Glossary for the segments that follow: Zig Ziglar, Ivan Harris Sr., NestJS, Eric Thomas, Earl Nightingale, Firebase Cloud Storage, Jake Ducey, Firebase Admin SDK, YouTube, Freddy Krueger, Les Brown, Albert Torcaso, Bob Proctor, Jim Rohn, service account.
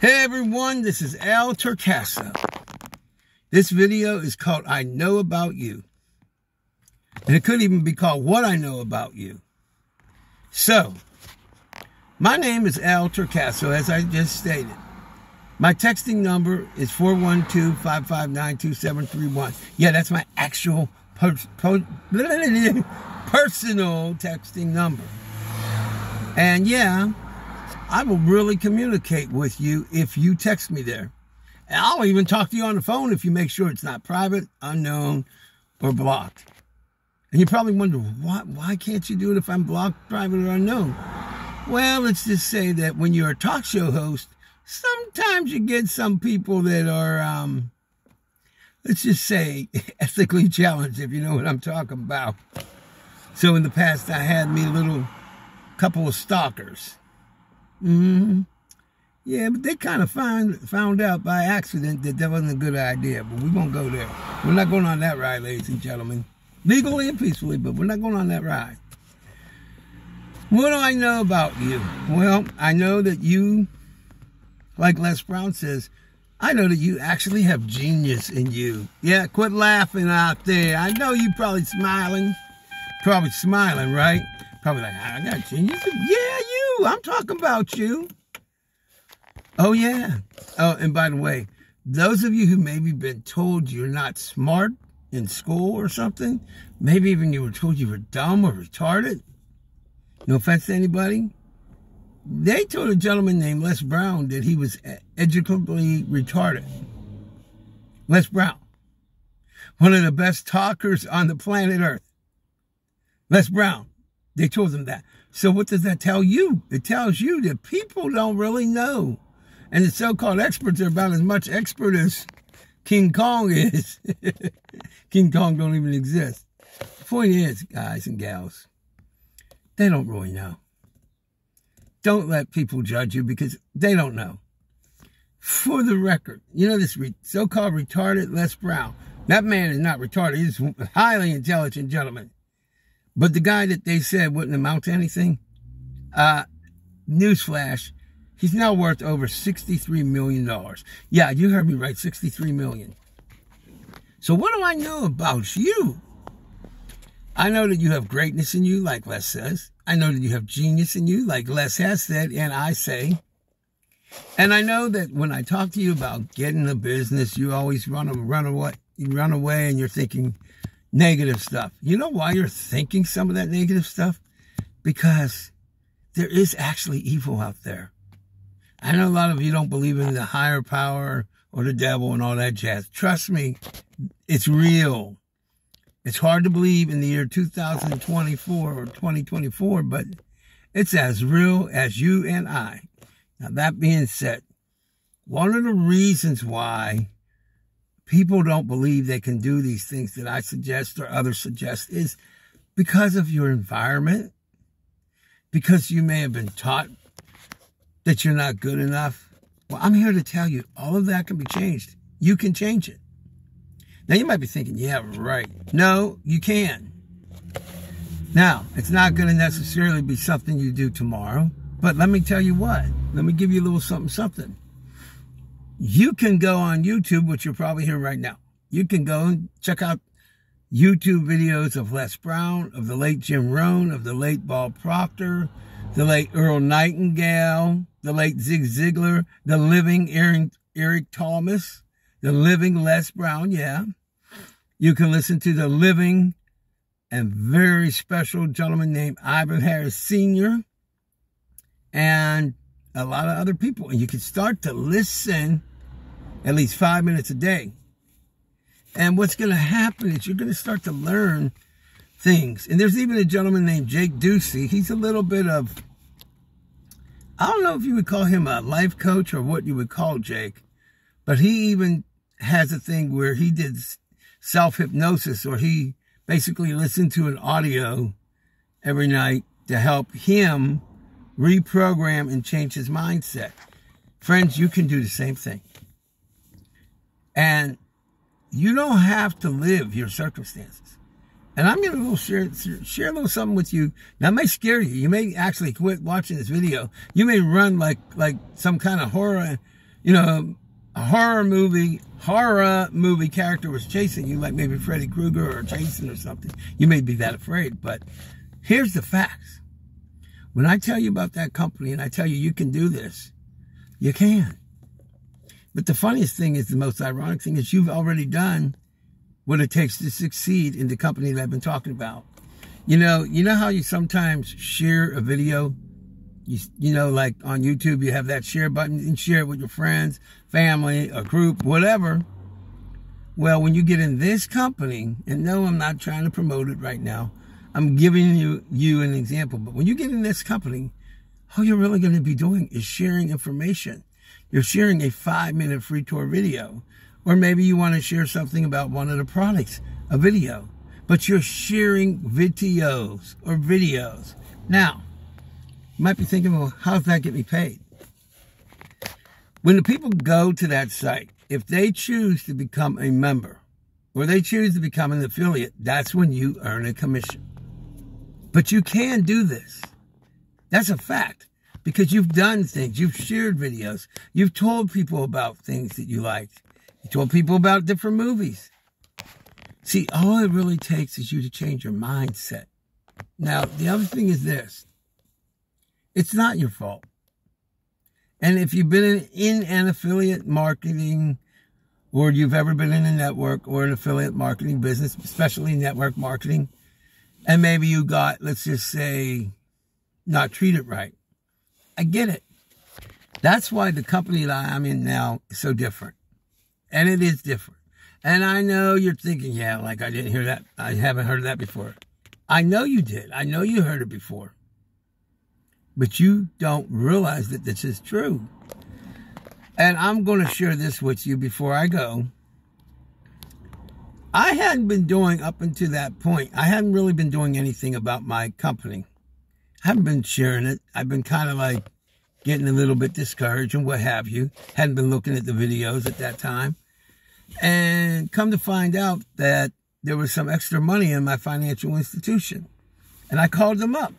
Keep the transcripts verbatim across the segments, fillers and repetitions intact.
Hey everyone, this is Al Torcaso. This video is called I Know About You. And it could even be called What I Know About You. So, my name is Al Torcaso, as I just stated. My texting number is four one two, five five nine, two seven three one. Yeah, that's my actual per per personal texting number. And yeah, I will really communicate with you if you text me there. And I'll even talk to you on the phone if you make sure it's not private, unknown, or blocked. And you probably wonder, why, why can't you do it if I'm blocked, private, or unknown? Well, let's just say that when you're a talk show host, sometimes you get some people that are, um, let's just say, ethically challenged, if you know what I'm talking about. So in the past, I had me a little couple of stalkers. Mm-hmm. Yeah, but they kind of find, found out by accident that that wasn't a good idea, but we're going to go there. We're not going on that ride, ladies and gentlemen. Legally and peacefully, but we're not going on that ride. What do I know about you? Well, I know that you, like Les Brown says, I know that you actually have genius in you. Yeah, quit laughing out there. I know you probably smiling. Probably smiling, right? Probably like, I got genius. Yeah, you. I'm talking about you. Oh, yeah. Oh, and by the way, those of you who maybe been told you're not smart in school or something, maybe even you were told you were dumb or retarded. No offense to anybody. They told a gentleman named Les Brown that he was educationally retarded. Les Brown. One of the best talkers on the planet Earth. Les Brown. They told them that. So what does that tell you? It tells you that people don't really know. And the so-called experts are about as much expert as King Kong is. King Kong don't even exist. The point is, guys and gals, they don't really know. Don't let people judge you because they don't know. For the record, you know this so-called retarded Les Brown. That man is not retarded. He's a highly intelligent gentleman. But the guy that they said wouldn't amount to anything, uh, newsflash, he's now worth over sixty-three million dollars. Yeah, you heard me right, sixty-three million dollars. So what do I know about you? I know that you have greatness in you, like Les says. I know that you have genius in you, like Les has said, and I say. And I know that when I talk to you about getting a business, you always run, run, away, run away and you're thinking negative stuff. You know why you're thinking some of that negative stuff? Because there is actually evil out there. I know a lot of you don't believe in the higher power or the devil and all that jazz. Trust me, it's real. It's hard to believe in the year two thousand twenty-four or twenty twenty-four, but it's as real as you and I. Now, that being said, one of the reasons why people don't believe they can do these things that I suggest or others suggest is because of your environment, because you may have been taught that you're not good enough. Well, I'm here to tell you, all of that can be changed. You can change it. Now, you might be thinking, yeah, right. No, you can. Now, it's not going to necessarily be something you do tomorrow, but let me tell you what. Let me give you a little something, something. You can go on YouTube, which you're probably here right now. You can go and check out YouTube videos of Les Brown, of the late Jim Rohn, of the late Bob Proctor, the late Earl Nightingale, the late Zig Ziglar, the living Eric, Eric Thomas, the living Les Brown, yeah. You can listen to the living and very special gentleman named Ivan Harris Senior and a lot of other people. And you can start to listen at least five minutes a day. And what's going to happen is you're going to start to learn things. And there's even a gentleman named Jake Ducey. He's a little bit of, I don't know if you would call him a life coach or what you would call Jake, but he even has a thing where he did self-hypnosis, or he basically listened to an audio every night to help him reprogram and change his mindset. Friends, you can do the same thing. And you don't have to live your circumstances. And I'm going to share, share a little something with you. Now, it may scare you. You may actually quit watching this video. You may run like, like some kind of horror you know, a horror movie, horror movie character was chasing you, like maybe Freddy Krueger or Jason or something, you may be that afraid. But here's the facts. When I tell you about that company and I tell you you can do this, you can. But the funniest thing is, the most ironic thing is, you've already done what it takes to succeed in the company that I've been talking about. You know, you know how you sometimes share a video? You, you know, like on YouTube, you have that share button. You can share it with your friends, family, a group, whatever. Well, when you get in this company, and no, I'm not trying to promote it right now. I'm giving you, you an example. But when you get in this company, all you're really going to be doing is sharing information. You're sharing a five-minute free tour video. Or maybe you want to share something about one of the products, a video. But you're sharing videos or videos. Now, you might be thinking, well, how does that get me paid? When the people go to that site, if they choose to become a member or they choose to become an affiliate, that's when you earn a commission. But you can do this. That's a fact. Because you've done things, you've shared videos, you've told people about things that you liked, you told people about different movies. See, all it really takes is you to change your mindset. Now, the other thing is this. It's not your fault. And if you've been in, in an affiliate marketing, or you've ever been in a network or an affiliate marketing business, especially network marketing, and maybe you got, let's just say, not treated right. I get it. That's why the company that I'm in now is so different. And it is different. And I know you're thinking, yeah, like I didn't hear that. I haven't heard that before. I know you did. I know you heard it before. But you don't realize that this is true. And I'm going to share this with you before I go. I hadn't been doing up until that point. I hadn't really been doing anything about my company. I haven't been sharing it. I've been kind of like getting a little bit discouraged and what have you. Hadn't been looking at the videos at that time. And come to find out that there was some extra money in my financial institution. And I called them up.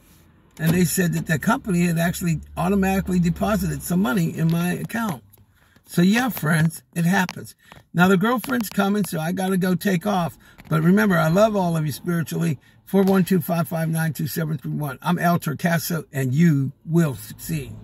And they said that the company had actually automatically deposited some money in my account. So yeah, friends, it happens. Now the girlfriend's coming, so I got to go take off. But remember, I love all of you spiritually. four one two, five five nine, two seven three one. I'm Al Torcaso, and you will succeed.